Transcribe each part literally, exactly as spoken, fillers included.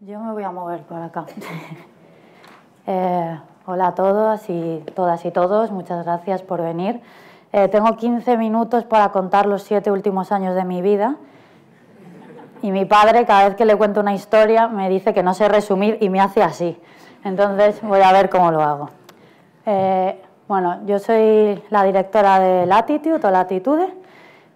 Yo me voy a mover por acá. eh, hola a todos y todas y todos, muchas gracias por venir. Eh, tengo quince minutos para contar los siete últimos años de mi vida. Y mi padre, cada vez que le cuento una historia, me dice que no sé resumir y me hace así. Entonces voy a ver cómo lo hago. Eh, bueno, yo soy la directora de Latitude o Latitude.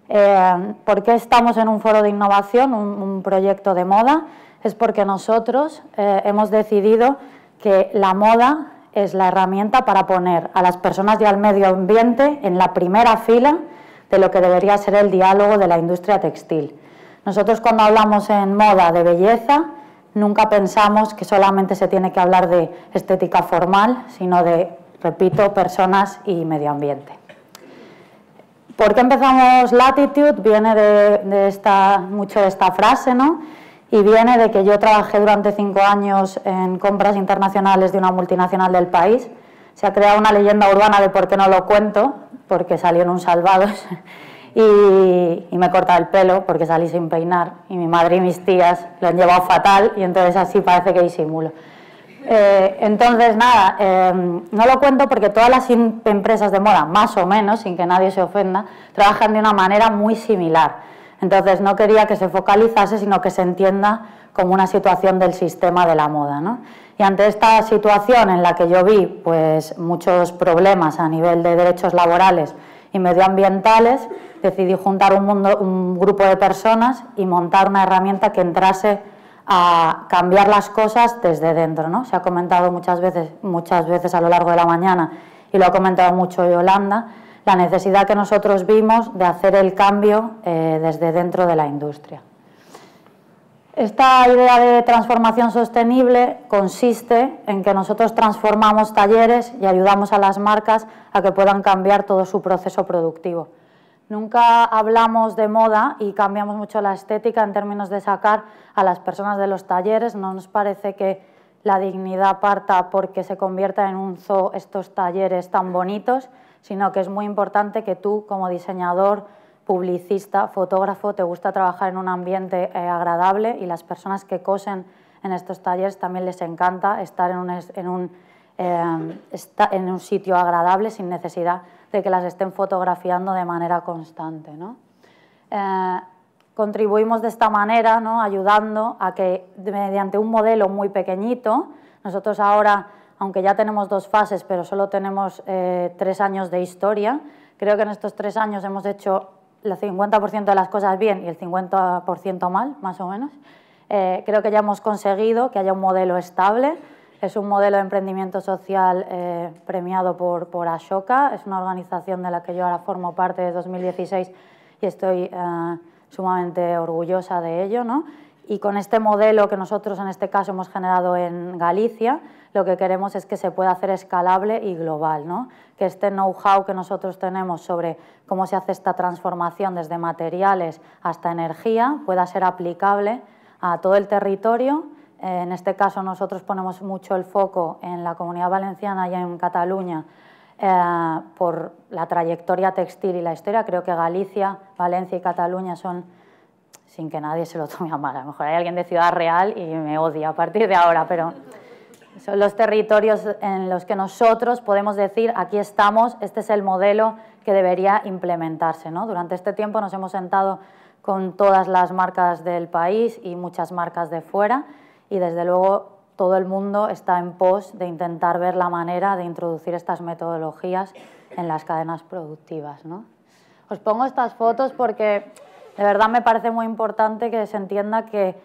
Eh, ¿Por qué estamos en un foro de innovación, un, un proyecto de moda? Es porque nosotros eh, hemos decidido que la moda es la herramienta para poner a las personas y al medio ambiente en la primera fila de lo que debería ser el diálogo de la industria textil. Nosotros cuando hablamos en moda de belleza, nunca pensamos que solamente se tiene que hablar de estética formal, sino de, repito, personas y medio ambiente. ¿Por qué empezamos Latitude? Viene de, de esta, mucho de esta frase, ¿no? Y viene de que yo trabajé durante cinco años en compras internacionales de una multinacional del país. Se ha creado una leyenda urbana de por qué no lo cuento, porque salió en un Salvados. Y, y me he cortado el pelo porque salí sin peinar y mi madre y mis tías lo han llevado fatal y entonces así parece que disimulo. Eh, entonces nada, eh, no lo cuento porque todas las empresas de moda, más o menos, sin que nadie se ofenda, trabajan de una manera muy similar. Entonces no quería que se focalizase, sino que se entienda como una situación del sistema de la moda, ¿no? Y ante esta situación en la que yo vi pues, muchos problemas a nivel de derechos laborales y medioambientales, decidí juntar un, mundo, un grupo de personas y montar una herramienta que entrase a cambiar las cosas desde dentro, ¿no? Se ha comentado muchas veces, muchas veces a lo largo de la mañana, y lo ha comentado mucho Yolanda, la necesidad que nosotros vimos de hacer el cambio eh, desde dentro de la industria. Esta idea de transformación sostenible consiste en que nosotros transformamos talleres y ayudamos a las marcas a que puedan cambiar todo su proceso productivo. Nunca hablamos de moda y cambiamos mucho la estética en términos de sacar a las personas de los talleres. No nos parece que la dignidad parta porque se convierta en un zoo estos talleres tan bonitos, sino que es muy importante que tú, como diseñador, publicista, fotógrafo, te gusta trabajar en un ambiente eh, agradable, y las personas que cosen en estos talleres también les encanta estar en un, en, un, eh, esta, en un sitio agradable sin necesidad de que las estén fotografiando de manera constante, ¿no? Eh, contribuimos de esta manera, ¿no?, ayudando a que mediante un modelo muy pequeñito, nosotros ahora, aunque ya tenemos dos fases, pero solo tenemos eh, tres años de historia, creo que en estos tres años hemos hecho el cincuenta por ciento de las cosas bien y el cincuenta por ciento mal, más o menos. Eh, creo que ya hemos conseguido que haya un modelo estable. Es un modelo de emprendimiento social eh, premiado por, por Ashoka. Es una organización de la que yo ahora formo parte desde dos mil dieciséis y estoy eh, sumamente orgullosa de ello, ¿no? Y con este modelo que nosotros en este caso hemos generado en Galicia, lo que queremos es que se pueda hacer escalable y global, ¿no? Que este know-how que nosotros tenemos sobre cómo se hace esta transformación desde materiales hasta energía pueda ser aplicable a todo el territorio. Eh, en este caso nosotros ponemos mucho el foco en la Comunidad Valenciana y en Cataluña eh, por la trayectoria textil y la historia. Creo que Galicia, Valencia y Cataluña son, sin que nadie se lo tome a mal, a lo mejor hay alguien de Ciudad Real y me odia a partir de ahora, pero son los territorios en los que nosotros podemos decir, aquí estamos, este es el modelo que debería implementarse, ¿no? Durante este tiempo nos hemos sentado con todas las marcas del país y muchas marcas de fuera, y desde luego todo el mundo está en pos de intentar ver la manera de introducir estas metodologías en las cadenas productivas, ¿no? Os pongo estas fotos porque de verdad me parece muy importante que se entienda que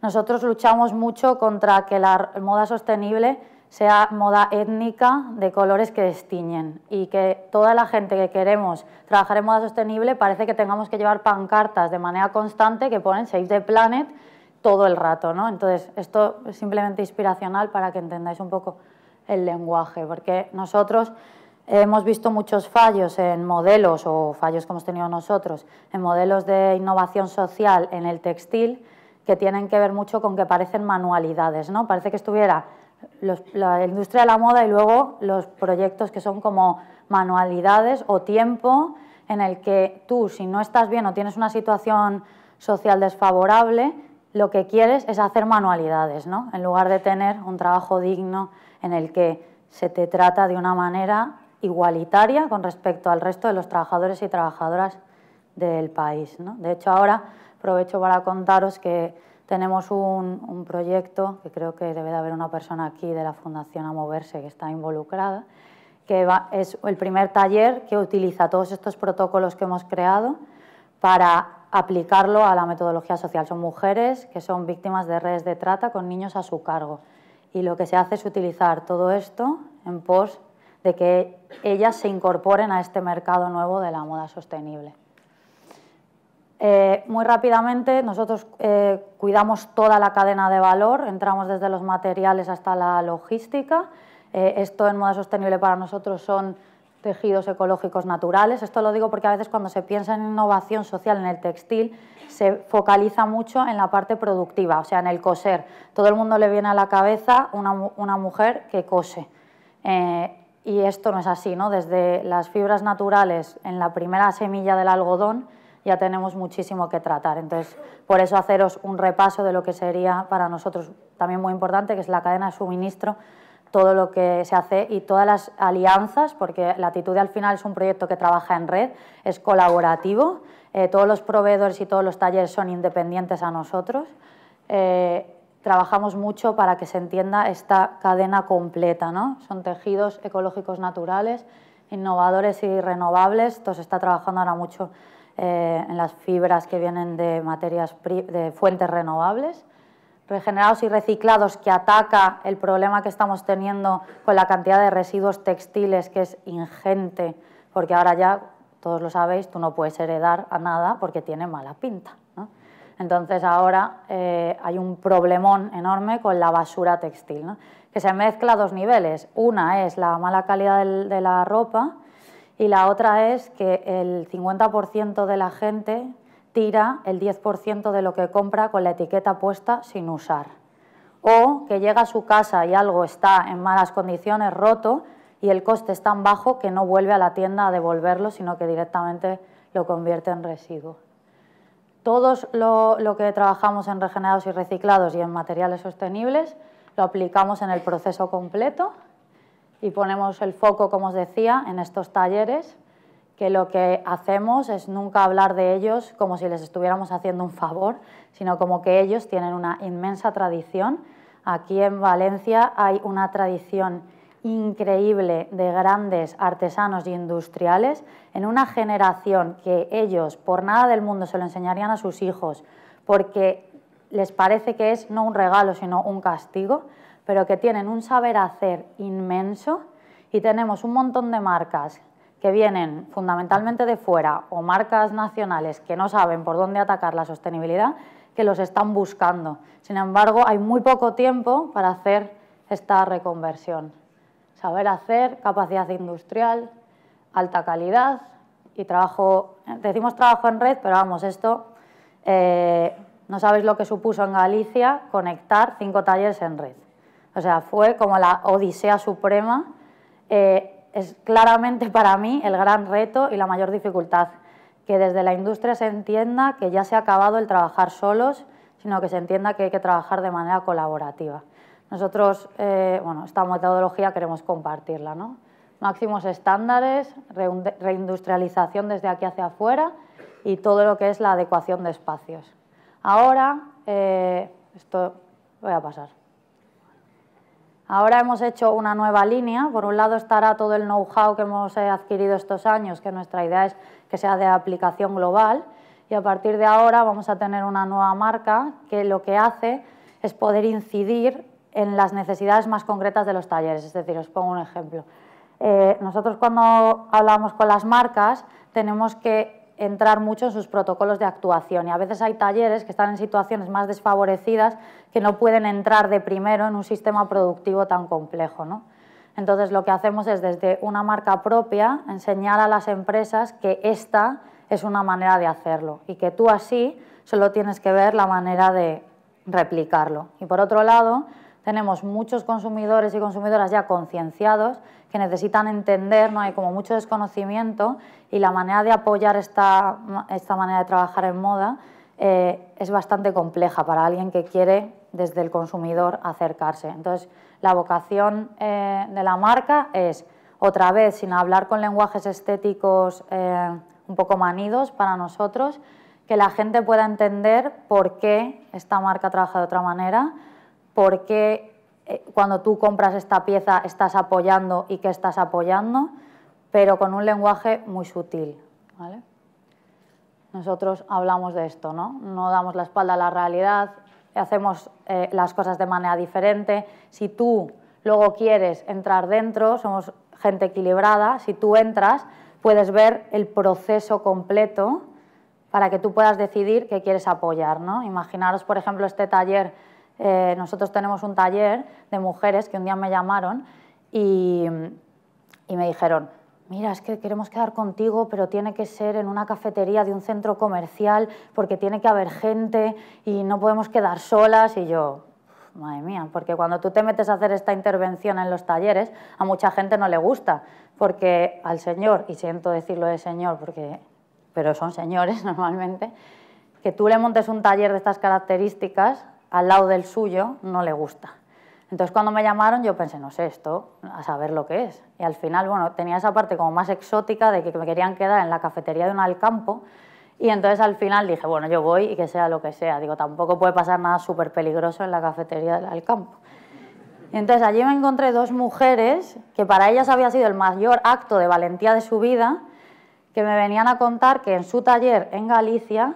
nosotros luchamos mucho contra que la moda sostenible sea moda étnica de colores que destiñen, y que toda la gente que queremos trabajar en moda sostenible parece que tengamos que llevar pancartas de manera constante que ponen Save the Planet todo el rato, ¿no? Entonces, esto es simplemente inspiracional para que entendáis un poco el lenguaje, porque nosotros hemos visto muchos fallos en modelos, o fallos que hemos tenido nosotros, en modelos de innovación social en el textil, que tienen que ver mucho con que parecen manualidades, ¿no? Parece que estuviera los, la industria de la moda y luego los proyectos que son como manualidades o tiempo en el que tú, si no estás bien o tienes una situación social desfavorable, lo que quieres es hacer manualidades, ¿no? En lugar de tener un trabajo digno en el que se te trata de una manera igualitaria con respecto al resto de los trabajadores y trabajadoras del país, ¿no? De hecho, ahora aprovecho para contaros que tenemos un, un proyecto, que creo que debe de haber una persona aquí de la Fundación A Moverse que está involucrada, que va, es el primer taller que utiliza todos estos protocolos que hemos creado para aplicarlo a la metodología social. Son mujeres que son víctimas de redes de trata con niños a su cargo. Y lo que se hace es utilizar todo esto en pos de que ellas se incorporen a este mercado nuevo de la moda sostenible. Eh, muy rápidamente, nosotros eh, cuidamos toda la cadena de valor, entramos desde los materiales hasta la logística. Eh, esto en moda sostenible para nosotros son tejidos ecológicos naturales. Esto lo digo porque a veces cuando se piensa en innovación social en el textil se focaliza mucho en la parte productiva, o sea, en el coser. Todo el mundo le viene a la cabeza una, una mujer que cose. Eh, y esto no es así, ¿no? Desde las fibras naturales en la primera semilla del algodón ya tenemos muchísimo que tratar. Entonces, por eso haceros un repaso de lo que sería para nosotros también muy importante, que es la cadena de suministro, todo lo que se hace y todas las alianzas, porque Latitud al final es un proyecto que trabaja en red, es colaborativo, eh, todos los proveedores y todos los talleres son independientes a nosotros. Eh, trabajamos mucho para que se entienda esta cadena completa, ¿no? Son tejidos ecológicos naturales, innovadores y renovables. Esto se está trabajando ahora mucho eh, en las fibras que vienen de materias de fuentes renovables. Regenerados y reciclados, que ataca el problema que estamos teniendo con la cantidad de residuos textiles, que es ingente, porque ahora ya, todos lo sabéis, tú no puedes heredar a nada porque tiene mala pinta, ¿no? Entonces ahora eh, hay un problemón enorme con la basura textil, ¿no? Que se mezcla a dos niveles. Una es la mala calidad del, de la ropa y la otra es que el cincuenta por ciento de la gente tira el diez por ciento de lo que compra con la etiqueta puesta sin usar, o que llega a su casa y algo está en malas condiciones, roto, y el coste es tan bajo que no vuelve a la tienda a devolverlo, sino que directamente lo convierte en residuo. Todo lo, lo que trabajamos en regenerados y reciclados y en materiales sostenibles lo aplicamos en el proceso completo y ponemos el foco, como os decía, en estos talleres, que lo que hacemos es nunca hablar de ellos como si les estuviéramos haciendo un favor, sino como que ellos tienen una inmensa tradición. Aquí en Valencia hay una tradición increíble de grandes artesanos y industriales en una generación que ellos por nada del mundo se lo enseñarían a sus hijos, porque les parece que es no un regalo sino un castigo, pero que tienen un saber hacer inmenso y tenemos un montón de marcas que vienen fundamentalmente de fuera o marcas nacionales que no saben por dónde atacar la sostenibilidad, que los están buscando. Sin embargo, hay muy poco tiempo para hacer esta reconversión. Saber hacer, capacidad industrial, alta calidad y trabajo. Decimos trabajo en red, pero vamos, esto eh, no sabéis lo que supuso en Galicia conectar cinco talleres en red. O sea, fue como la odisea suprema. Eh, Es claramente para mí el gran reto y la mayor dificultad, que desde la industria se entienda que ya se ha acabado el trabajar solos, sino que se entienda que hay que trabajar de manera colaborativa. Nosotros, eh, bueno, esta metodología queremos compartirla, ¿no? Máximos estándares, reindustrialización desde aquí hacia afuera y todo lo que es la adecuación de espacios. Ahora, eh, esto voy a pasar. Ahora hemos hecho una nueva línea. Por un lado estará todo el know-how que hemos adquirido estos años, que nuestra idea es que sea de aplicación global, y a partir de ahora vamos a tener una nueva marca que lo que hace es poder incidir en las necesidades más concretas de los talleres. Es decir, os pongo un ejemplo. Eh, nosotros cuando hablamos con las marcas tenemos que entrar mucho en sus protocolos de actuación y a veces hay talleres que están en situaciones más desfavorecidas que no pueden entrar de primero en un sistema productivo tan complejo, ¿no? Entonces lo que hacemos es desde una marca propia enseñar a las empresas que esta es una manera de hacerlo y que tú así solo tienes que ver la manera de replicarlo. Y por otro lado tenemos muchos consumidores y consumidoras ya concienciados que necesitan entender, ¿no? Hay como mucho desconocimiento y la manera de apoyar esta, esta manera de trabajar en moda eh, es bastante compleja para alguien que quiere desde el consumidor acercarse. Entonces, la vocación eh, de la marca es, otra vez, sin hablar con lenguajes estéticos eh, un poco manidos para nosotros, que la gente pueda entender por qué esta marca trabaja de otra manera, por qué eh, cuando tú compras esta pieza estás apoyando y qué estás apoyando, pero con un lenguaje muy sutil, ¿vale? Nosotros hablamos de esto, ¿no? No damos la espalda a la realidad, hacemos eh, las cosas de manera diferente. Si tú luego quieres entrar dentro, somos gente equilibrada, si tú entras puedes ver el proceso completo para que tú puedas decidir qué quieres apoyar, ¿no? Imaginaros, por ejemplo, este taller, eh, nosotros tenemos un taller de mujeres que un día me llamaron y, y me dijeron, mira, es que queremos quedar contigo, pero tiene que ser en una cafetería de un centro comercial porque tiene que haber gente y no podemos quedar solas. Y yo, madre mía, porque cuando tú te metes a hacer esta intervención en los talleres, a mucha gente no le gusta, porque al señor, y siento decirlo de señor, porque, pero son señores normalmente, que tú le montes un taller de estas características al lado del suyo, no le gusta. Entonces, cuando me llamaron, yo pensé, no sé, esto, a saber lo que es. Y al final, bueno, tenía esa parte como más exótica de que me querían quedar en la cafetería de un Alcampo. Y entonces, al final, dije, bueno, yo voy y que sea lo que sea. Digo, tampoco puede pasar nada súper peligroso en la cafetería del Alcampo. Y entonces, allí me encontré dos mujeres que para ellas había sido el mayor acto de valentía de su vida, que me venían a contar que en su taller en Galicia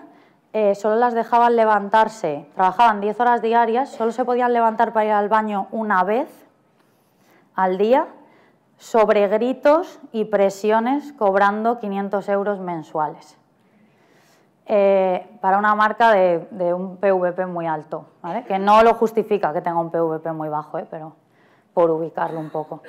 Eh, solo las dejaban levantarse, trabajaban diez horas diarias, solo se podían levantar para ir al baño una vez al día, sobre gritos y presiones, cobrando quinientos euros mensuales. Eh, para una marca de, de un P V P muy alto, ¿vale? Que no lo justifica que tenga un P V P muy bajo, ¿eh? Pero por ubicarlo un poco.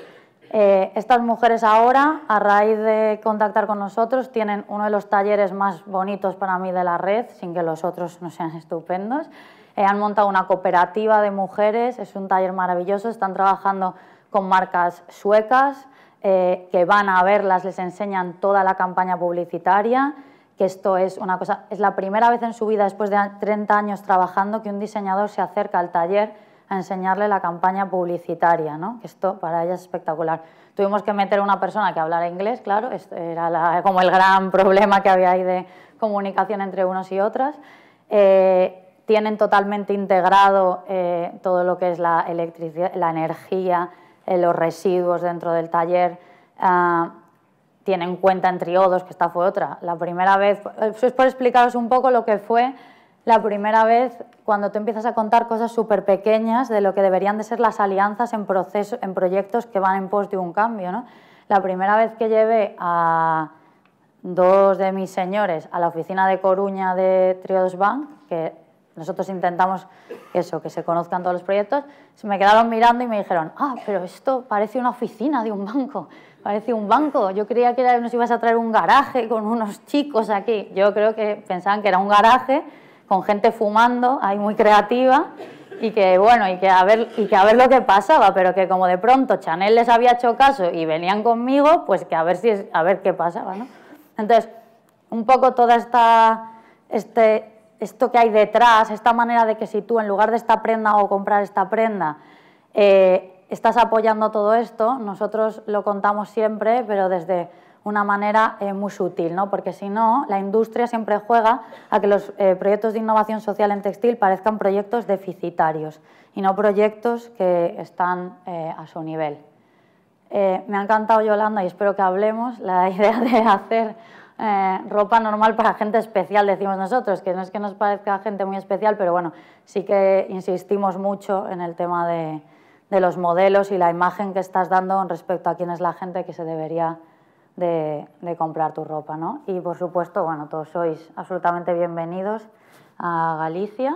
Eh, estas mujeres ahora, a raíz de contactar con nosotros, tienen uno de los talleres más bonitos para mí de la red, sin que los otros no sean estupendos. Eh, han montado una cooperativa de mujeres, es un taller maravilloso, están trabajando con marcas suecas, eh, que van a verlas, les enseñan toda la campaña publicitaria, que esto es una cosa, es la primera vez en su vida, después de treinta años trabajando, que un diseñador se acerca al taller a enseñarle la campaña publicitaria, ¿no? Esto para ella es espectacular. Tuvimos que meter a una persona que hablara inglés, claro, esto era la, como el gran problema que había ahí de comunicación entre unos y otras. Eh, tienen totalmente integrado eh, todo lo que es la electricidad, la energía, eh, los residuos dentro del taller. Eh, tienen cuenta en Triodos, que esta fue otra. La primera vez, eso es por explicaros un poco lo que fue la primera vez, cuando tú empiezas a contar cosas súper pequeñas de lo que deberían de ser las alianzas en, proceso, en proyectos que van en pos de un cambio, ¿no? La primera vez que llevé a dos de mis señores a la oficina de Coruña de Triodos Bank, que nosotros intentamos eso, que se conozcan todos los proyectos, se me quedaron mirando y me dijeron, ah, pero esto parece una oficina de un banco, parece un banco, yo creía que nos ibas a traer un garaje con unos chicos aquí, yo creo que pensaban que era un garaje con gente fumando, ahí muy creativa, y que bueno, y que, a ver, y que a ver lo que pasaba, pero que como de pronto Chanel les había hecho caso y venían conmigo, pues que a ver, si es, a ver qué pasaba, ¿no? Entonces, un poco toda esta, este, esto que hay detrás, esta manera de que si tú en lugar de esta prenda o comprar esta prenda, eh, estás apoyando todo esto, nosotros lo contamos siempre, pero desde una manera eh, muy sutil, ¿no? Porque si no, la industria siempre juega a que los eh, proyectos de innovación social en textil parezcan proyectos deficitarios y no proyectos que están eh, a su nivel. Eh, me ha encantado, Yolanda, y espero que hablemos, la idea de hacer eh, ropa normal para gente especial, decimos nosotros, que no es que nos parezca gente muy especial, pero bueno, sí que insistimos mucho en el tema de, de los modelos y la imagen que estás dando respecto a quién es la gente que se debería De, de comprar tu ropa, ¿no? Y por supuesto, bueno, todos sois absolutamente bienvenidos a Galicia,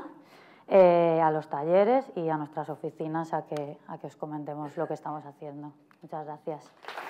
eh, a los talleres y a nuestras oficinas a que, a que os comentemos lo que estamos haciendo. Muchas gracias.